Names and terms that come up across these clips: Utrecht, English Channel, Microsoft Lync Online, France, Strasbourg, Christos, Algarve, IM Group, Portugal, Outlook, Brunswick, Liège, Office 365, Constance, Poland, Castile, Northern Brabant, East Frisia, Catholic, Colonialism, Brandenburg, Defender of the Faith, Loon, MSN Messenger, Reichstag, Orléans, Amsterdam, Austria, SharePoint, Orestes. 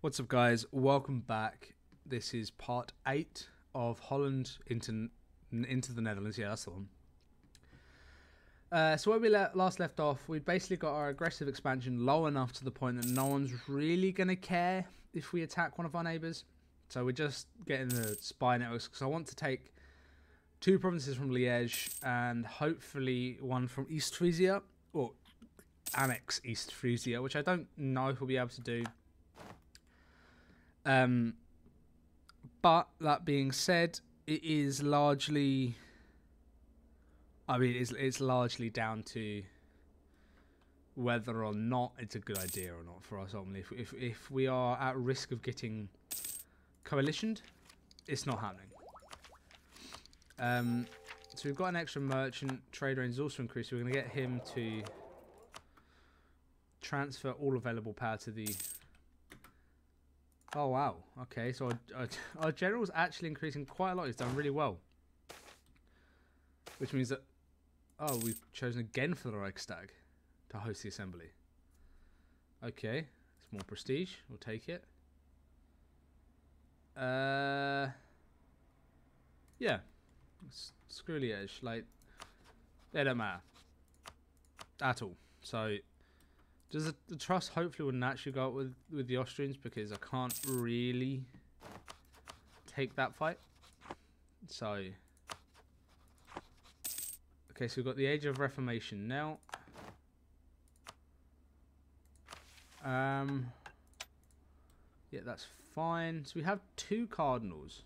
What's up, guys? Welcome back. This is part 8 of Holland into the Netherlands. Yeah, that's the one. So where we last left off, we basically got our aggressive expansion low enough to the point that no one's really going to care if we attack one of our neighbours. So we're just getting the spy networks, because I want to take 2 provinces from Liège and hopefully one from East Frisia, or annex East Frisia, which I don't know if we'll be able to do. But that being said, it is largely, I mean, it's largely down to whether or not it's a good idea or not for us. Ultimately, if we are at risk of getting coalitioned, it's not happening. So we've got an extra merchant. Trade range is also increased. We're going to get him to transfer all available power to the. Oh, wow. Okay, so our general's actually increasing quite a lot. He's done really well. Which means that... Oh, we've chosen again for the Reichstag to host the assembly. Okay, it's more prestige. We'll take it. Yeah. Screw Liège. Like, they don't matter. At all. So... Does the trust hopefully will naturally go up with the Austrians, because I can't really take that fight. So, okay, so we've got the Age of Reformation now. Yeah, that's fine. So we have 2 cardinals.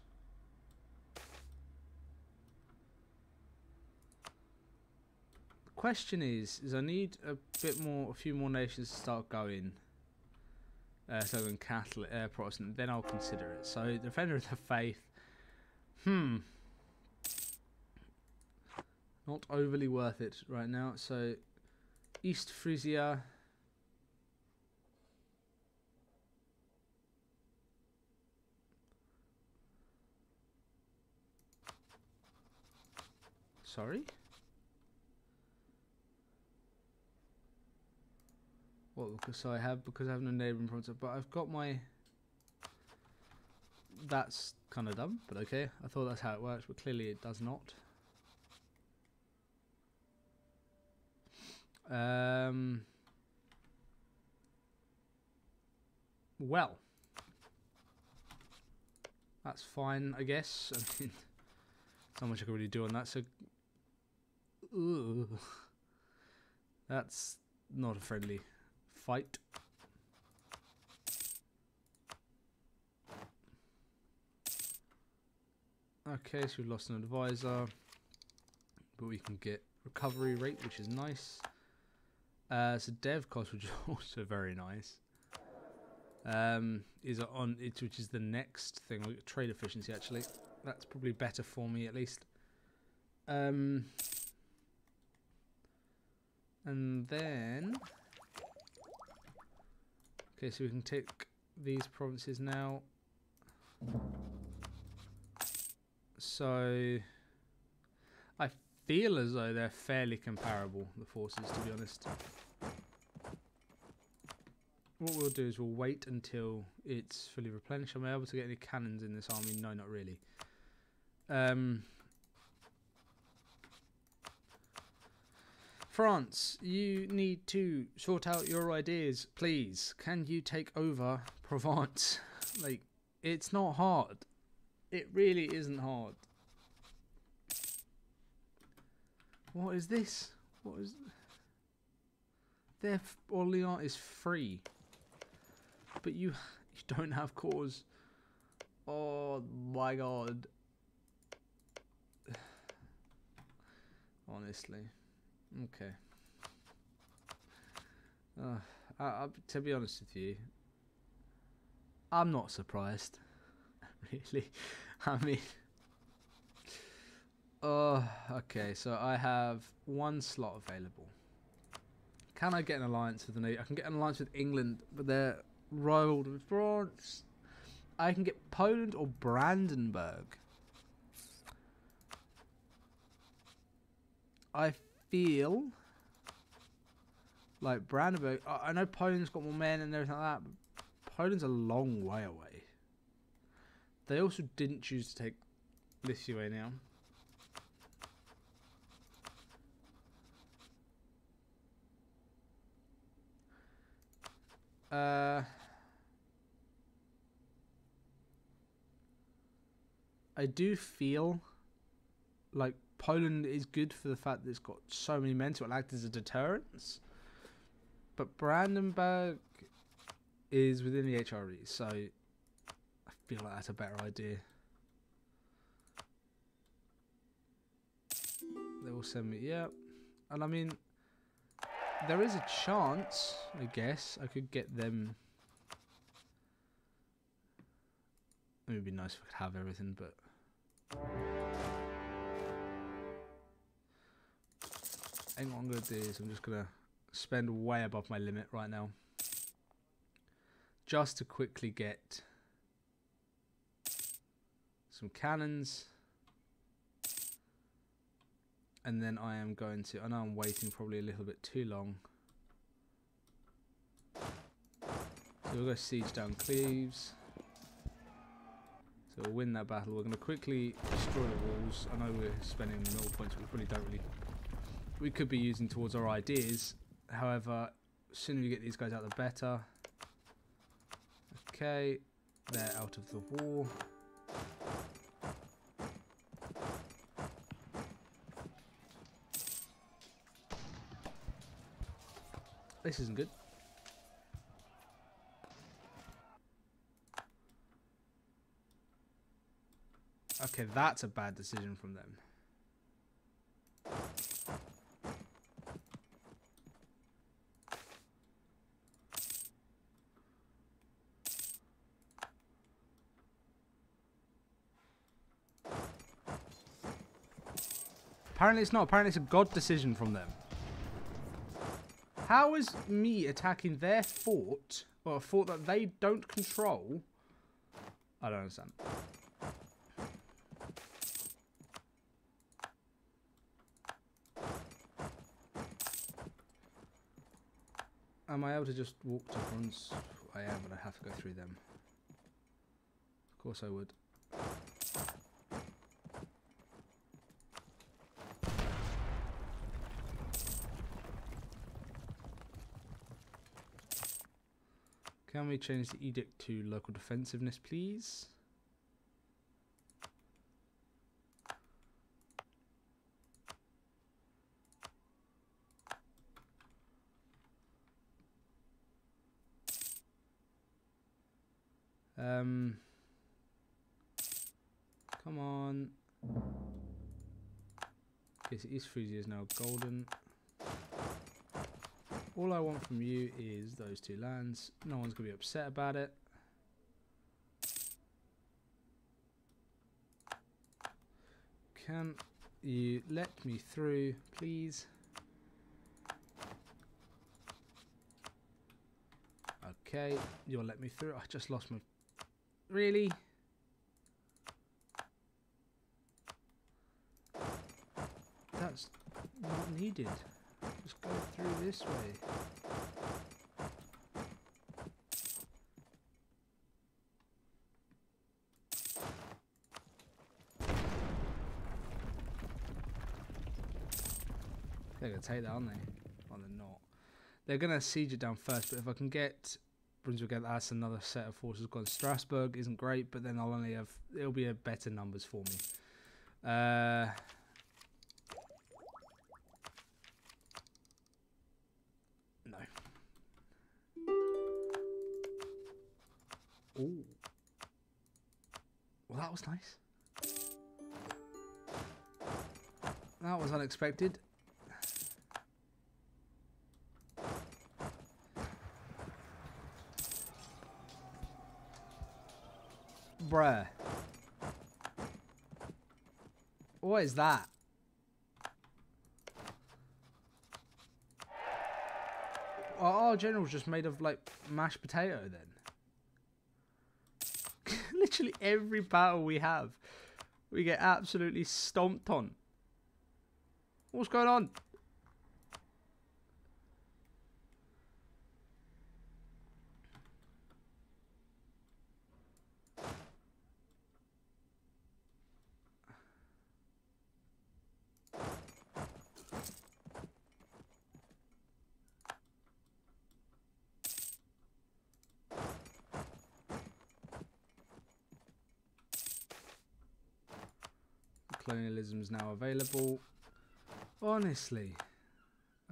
Question is I need a few more nations to start going so Catholic, Protestant, then I'll consider it. So Defender of the Faith, not overly worth it right now. So East Frisia, sorry. So I have, because I have no neighbouring province, but I've got my. That's kind of dumb, but okay. I thought that's how it works, but clearly it does not. Well, that's fine, I guess. I mean, not much I can really do on that. So, that's not a friendly. Fight. Okay, so we've lost an advisor, but we can get recovery rate, which is nice. So dev cost, which is also very nice, is on it, which is the next thing. We've got trade efficiency, actually. That's probably better for me, at least. And then. Okay, so we can take these provinces now. So I feel as though they're fairly comparable, the forces, to be honest. What we'll do is we'll wait until it's fully replenished. Am I able to get any cannons in this army? No, not really. France, you need to sort out your ideas, please. Can you take over Provence? Like, it's not hard. It really isn't hard. What is this? What is... Their Orléans is free. But you don't have cause. Oh my god. Honestly. Okay. To be honest with you, I'm not surprised. Really, I mean. Oh, okay. So I have 1 slot available. Can I get an alliance with the Navy? I can get an alliance with England, but they're rivaled with France. I can get Poland or Brandenburg. I feel like Brandenburg. I know Poland's got more men and everything like that, but Poland's a long way away. They also didn't choose to take Lithuania. I do feel like Poland is good for the fact that it's got so many men to act as a deterrence, but Brandenburg is within the HRE, so I feel like that's a better idea. They will send me, yeah, and I mean, there is a chance, I guess, I could get them. It would be nice if I could have everything, but I think what I'm going to do is I'm just going to spend way above my limit right now, just to quickly get some cannons. And then I am going to, I know I'm waiting probably a little bit too long. So we'll go siege down Cleves. So we'll win that battle. We're going to quickly destroy the walls. I know we're spending mill points, but we probably don't really, we could be using towards our ideas. However, the sooner we get these guys out, the better. Okay, they're out of the war. This isn't good. Okay, that's a bad decision from them. Apparently it's not. Apparently it's a god decision from them. How is me attacking their fort, or a fort that they don't control? I don't understand. Am I able to just walk to Provence? I am, but I have to go through them. Of course I would. Can we change the edict to local defensiveness, please? Come on. Okay, so East Frisia is now golden. All I want from you is those two lands. No one's going to be upset about it. Can you let me through, please? Okay, you'll let me through. I just lost my... Really? That's not needed. Just go through this way. They're going to take that, aren't they? Well, they're not. They're going to siege it down first, but if I can get Brunswick, that's another set of forces gone. Strasbourg isn't great, but then I'll only have... It'll be a better numbers for me. Ooh. Well, that was nice. That was unexpected. Bruh. What is that? Our general's just made of, like, mashed potato then. Literally every battle we have, we get absolutely stomped on. What's going on? Colonialism is now available. Honestly.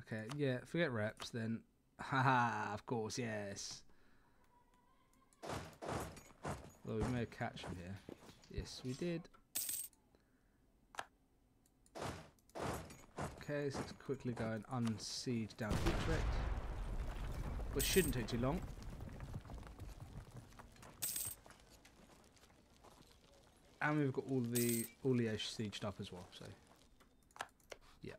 Okay, yeah, forget reps then. Haha, of course, yes. Although we made a catch from here. Yes, we did. Okay, so let's quickly go and unsiege down Utrecht. Which shouldn't take too long. And we've got all Liège sieged up as well, so yeah.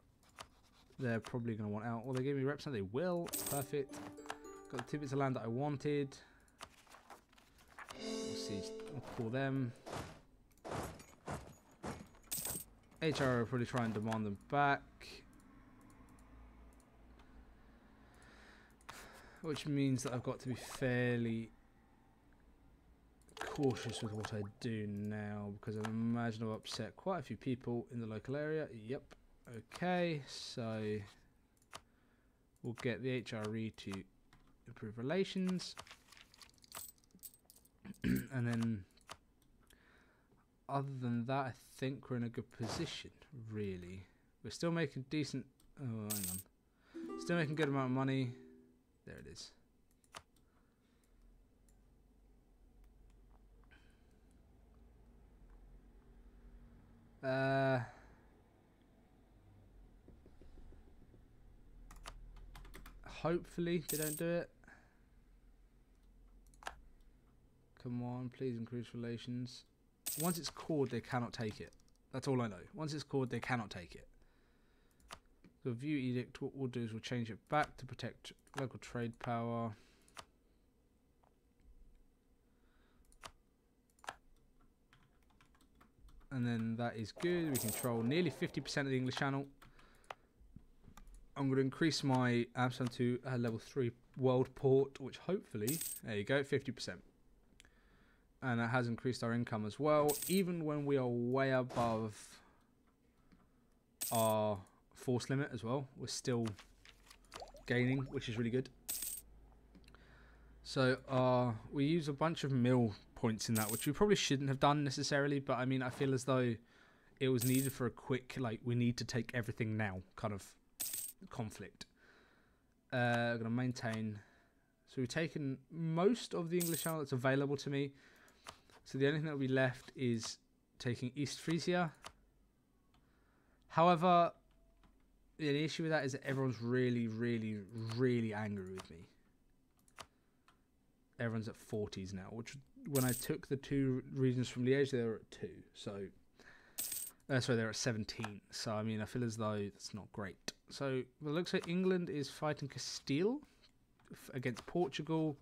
They're probably gonna want out. Well, they gave me reps now, they will. Perfect. Got the 2 bits of land that I wanted. We'll siege, we'll call them. HR will probably try and demand them back. Which means that I've got to be fairly cautious with what I do now, because I imagine I've upset quite a few people in the local area. Yep. Okay, so we'll get the HRE to improve relations. And then other than that, I think we're in a good position, really. We're still making decent... oh, hang on. Still making a good amount of money. There it is. Hopefully they don't do it. Come on, please increase relations. Once it's called, they cannot take it. That's all I know. Once it's called, they cannot take it. The View Edict, what we'll do is we'll change it back to protect local trade power. And then that is good. We control nearly 50% of the English Channel. I'm going to increase my Amsterdam to a level 3 world port, which hopefully, there you go, 50%. And that has increased our income as well, even when we are way above our force limit as well. We're still gaining, which is really good. So we use a bunch of mill points in that, which we probably shouldn't have done necessarily, but I mean, I feel as though it was needed for a quick, like, we need to take everything now kind of conflict. I'm going to maintain. So we've taken most of the English Channel that's available to me. So the only thing that will be left is taking East Frisia. However, the issue with that is that everyone's really, really, really angry with me. Everyone's at 40s now, which when I took the 2 regions from Liège, they were at 2. So, sorry, they're at 17. So, I mean, I feel as though that's not great. So, it looks like England is fighting Castile against Portugal.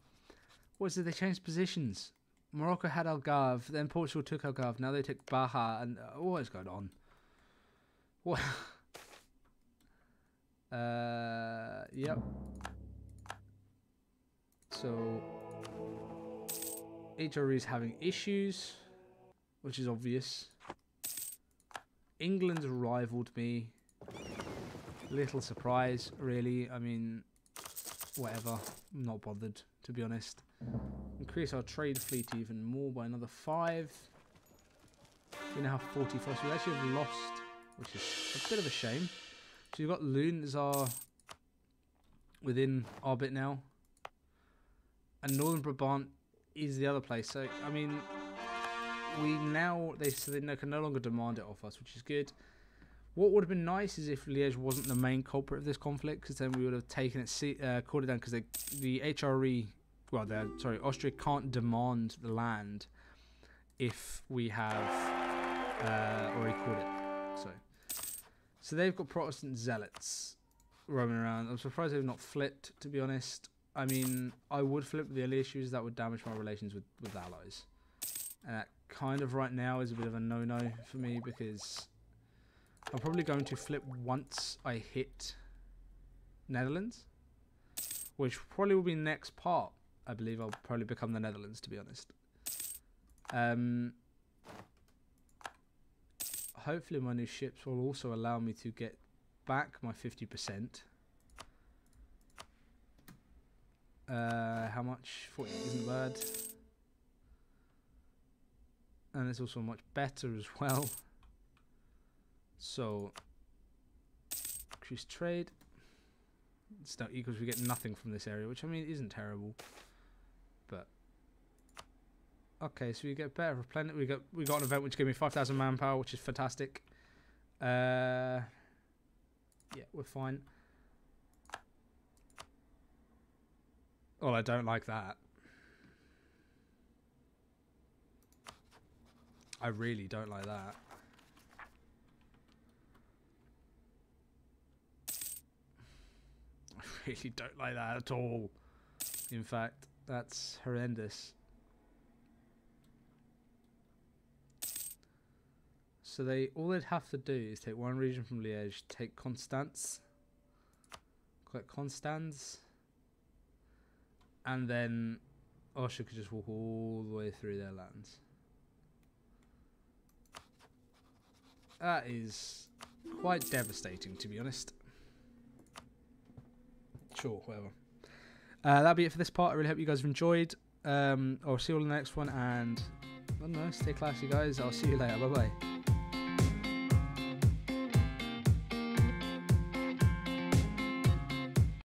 What is it? They changed positions. Morocco had Algarve, then Portugal took Algarve. Now they took Baja, and what is going on? What? Yep. So HRE is having issues, which is obvious. England's rivaled me. Little surprise, really. I mean, whatever, I'm not bothered, to be honest. Increase our trade fleet even more by another 5. We now have 45, so we actually have lost, which is a bit of a shame. So we've got Loon as our within our bit now, and Northern Brabant is the other place. So I mean, we now they can no longer demand it off us, which is good. What would have been nice is if Liège wasn't the main culprit of this conflict, because then we would have taken it, called it down, because the HRE, well, sorry, Austria can't demand the land if we have already called it. So they've got Protestant zealots roaming around. I'm surprised they've not flipped, to be honest. I mean, I would flip, but the only issue is that would damage my relations with allies, and that kind of right now is a bit of a no-no for me, because I'm probably going to flip once I hit Netherlands, which probably will be next part. I believe I'll probably become the Netherlands, to be honest. Hopefully my new ships will also allow me to get back my 50%. How much? 40 isn't bad. And it's also much better as well. So increase trade. It's now equals we get nothing from this area, which I mean isn't terrible. But okay, so we get better replenishment. We got an event which gave me 5,000 manpower, which is fantastic. Yeah, we're fine. Well, I don't like that. I really don't like that. I really don't like that at all. In fact, that's horrendous. So all they'd have to do is take one region from Liège, take Constance, and then Austria could just walk all the way through their lands. That is quite devastating, to be honest. Sure, whatever. That'll be it for this part. I really hope you guys have enjoyed. I'll see you all in the next one, and I don't know, stay classy, guys. I'll see you later. Bye bye.